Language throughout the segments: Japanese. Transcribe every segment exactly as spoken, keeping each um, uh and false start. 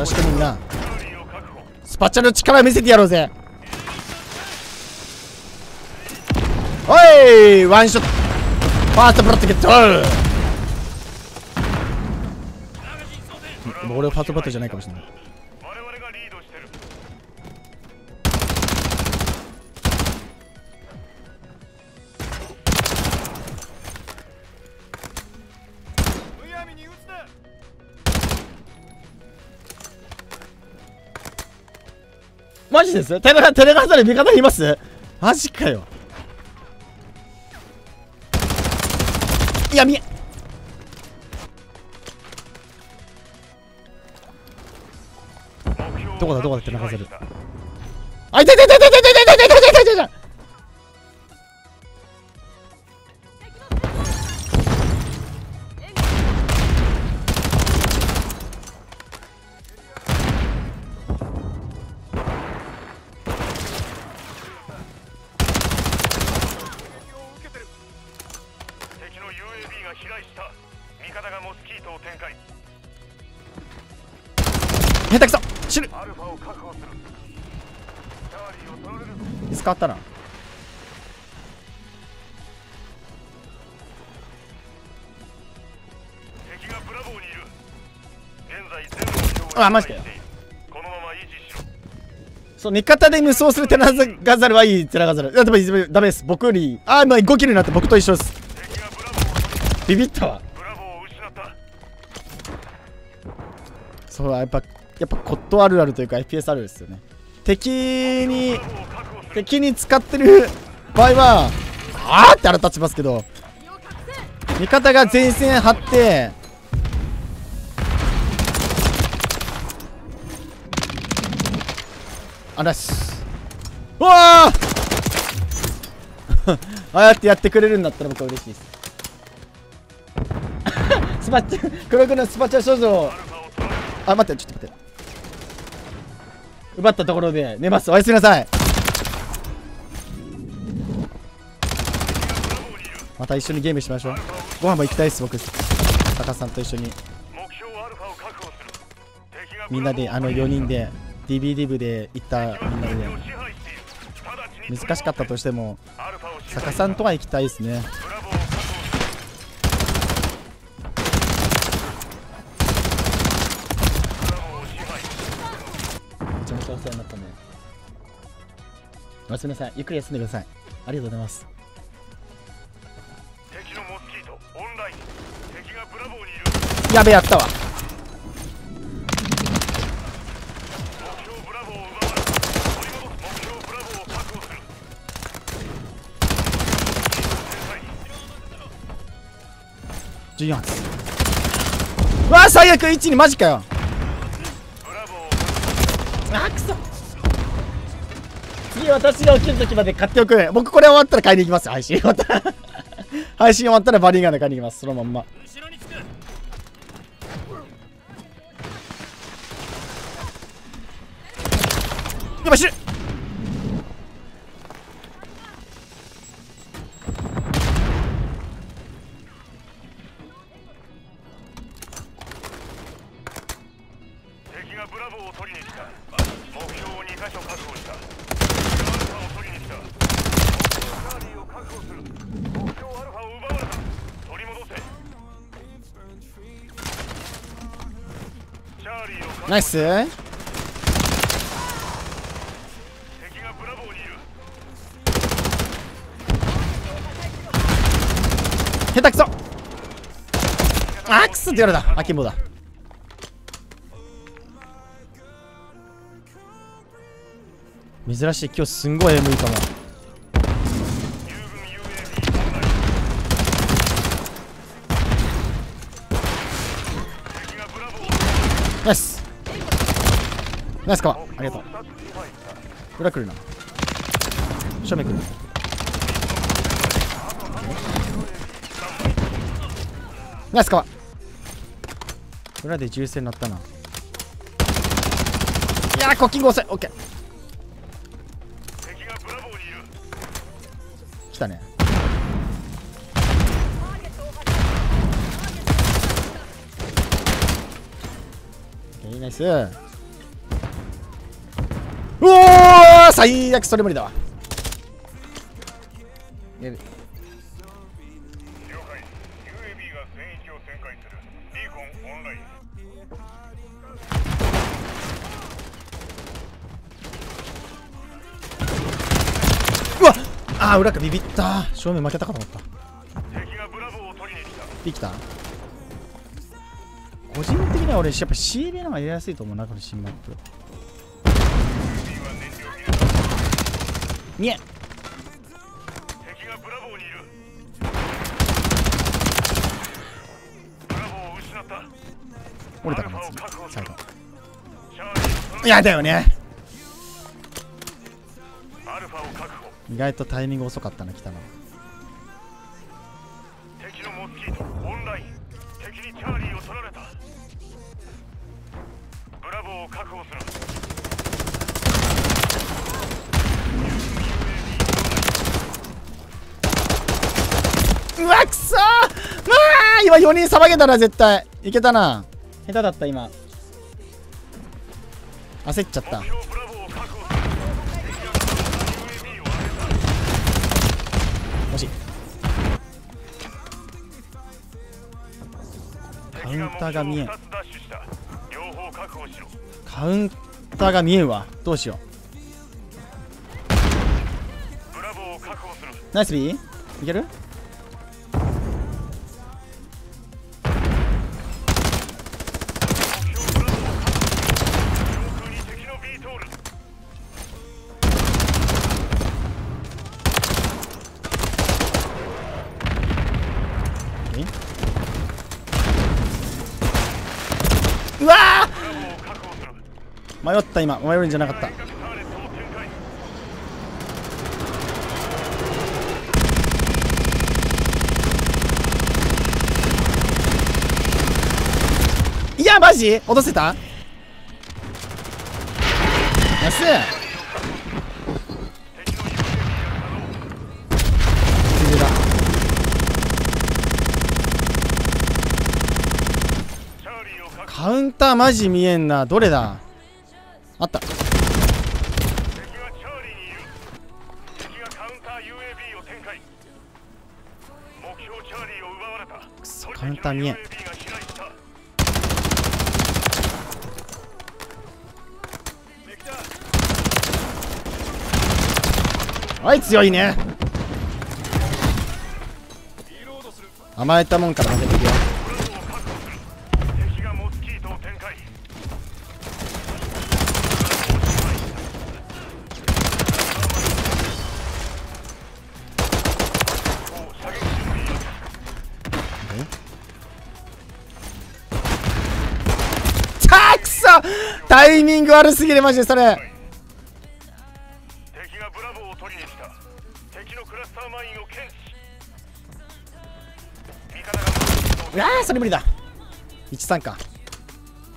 よし、みんなスパチャの力見せてやろうぜ。おい、ワンショットファーストブラッドゲットー。俺はファーストブラッドじゃないかもしれない。マジです？テレガ、テレガさんに味方います？マジかよ。いや、見え。どこだ、どこだ、テレガさん。あ、いたいたいたいたいたいたいたいたいたいたいた。下手くそ死ぬ。見つかったな。あ、マジかよ。そう、味方で無双するテラガザルはいいテラガザル。ダメです。僕より、あ、今ごキルになって僕と一緒です。ビビったわ。そう、やっぱやっぱコットあるあるというか エフピーエス あるですよね。敵に敵に使ってる場合はあーって腹立ちますけど、味方が前線張って嵐、うわーああやってやってくれるんだったら僕は嬉しいです。スパチャ黒くのスパチャ少女、あ、待って、ちょっと待って。奪ったところで寝ます。おやすみなさい。また一緒にゲームしましょう。ご飯も行きたいっす、僕。タカさんと一緒に。みんなで、あのよにんで、ディービーディー 部で行ったみんなで。難しかったとしても、タカさんとは行きたいですね。おやすみなさい。ゆっくり休んでください。ありがとうございます。やべえ、やったわ。じゅうよん発。うわあ、最悪。いちにマジかよ。あ、くそ。次、私が起きる時まで買っておく。僕これ終わったら買いに行きます。配信終わったら配信終わったらバリーガンで買いに行きます。そのまんまやばい。死ぬ。敵がブラボーを取りに来た。目標をにカ所確保した。ナイス。敵がブラボーにいる。下手くそ。あ、くそって言われた。あ、金棒だ。珍しい、今日すんごい エムイー かも。ナイスナイスカバー、ありがとう。裏来るな、正面来るな。ナイスカバー。裏で銃声になったな。いやー、コッキング遅い。オッケー、来たね。ナイス。うおー、最悪、それ無理だわ。やる。うわっ、あー、裏か、ビビった。正面負けたかと思った。できた。個人的には俺やっぱ シービー の方がやりやすいと思うな、この新マップ。にえ、折れたかも。最後いやだよね。意外とタイミング遅かったな、来たの。うわ、くそー。まあ今よにんさばけたら絶対いけたな。下手だった、今焦っちゃった。惜しい。カウンターが見えん。カウンターが見えんわ。どうしよう。ナイスビー。いける。うわー、迷った。今迷るんじゃなかった。いやマジ落とせた。安い。カウンターマジ見えんな。どれだ。あった。くそ、カウンター見えん。はい、強いね。甘えたもんから負けていくよ。タイミング悪すぎるマジでそれ。敵がブラボーを取りに来た。敵のクラスターマインを検知。味方が。ああ、それ無理だ。いちさんか。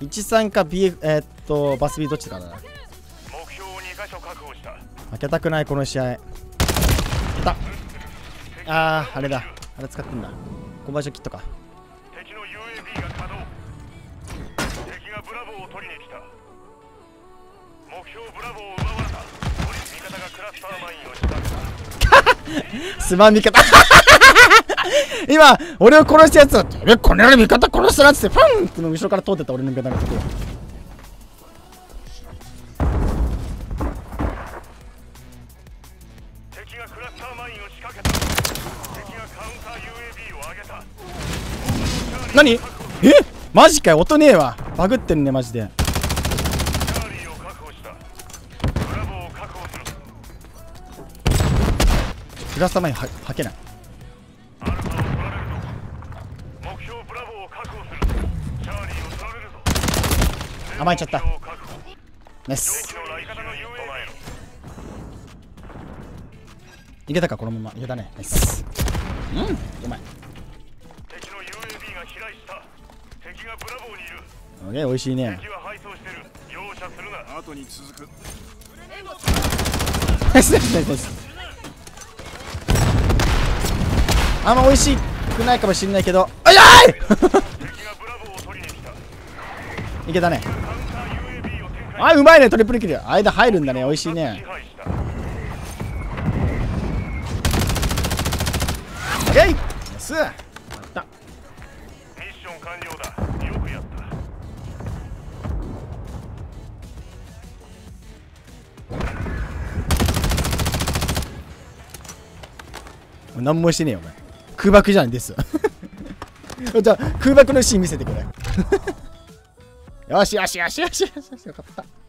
いちさんか ビーエフ、えー、っとバス B どっちかだな。目標をにかしょ確保した。負けたくないこの試合。やった。ああ、あれだ。あれ使ってんだ。コンバージョンキットか。敵の ユーエーブイ が稼働。敵がブラボーを取りに来た。目標ブラボーを奪われた。味方がクラスターマインを仕掛けた。すまん味方今俺を殺したやつだって。え、この野郎味方殺したなっつってファンっての後ろから通ってた俺の味方が来て。敵がクラスターマインを仕掛けた。敵がカウンター ユーエーブイ を上げた。何？え？マジかよ。音ねえわ。バグってんねマジで。クラスター前にははけない。甘えちゃった。ナイス。入れたか、このまま入れたね。ナイス。うん、うまい。おげえ、おいしいね。ナイスナイスナイス。あんま美味しくないかもしれないけど、あいやいいけたね。あ、うまいね、トリプルキル。間入るんだね、美味しいね。えい、スやった。ミッション完了だ。よくやった。何もしてねえよ、お前。空爆じゃんです。じゃあ空爆のシーン見せてくれ。よしよしよしよしよし、よかった。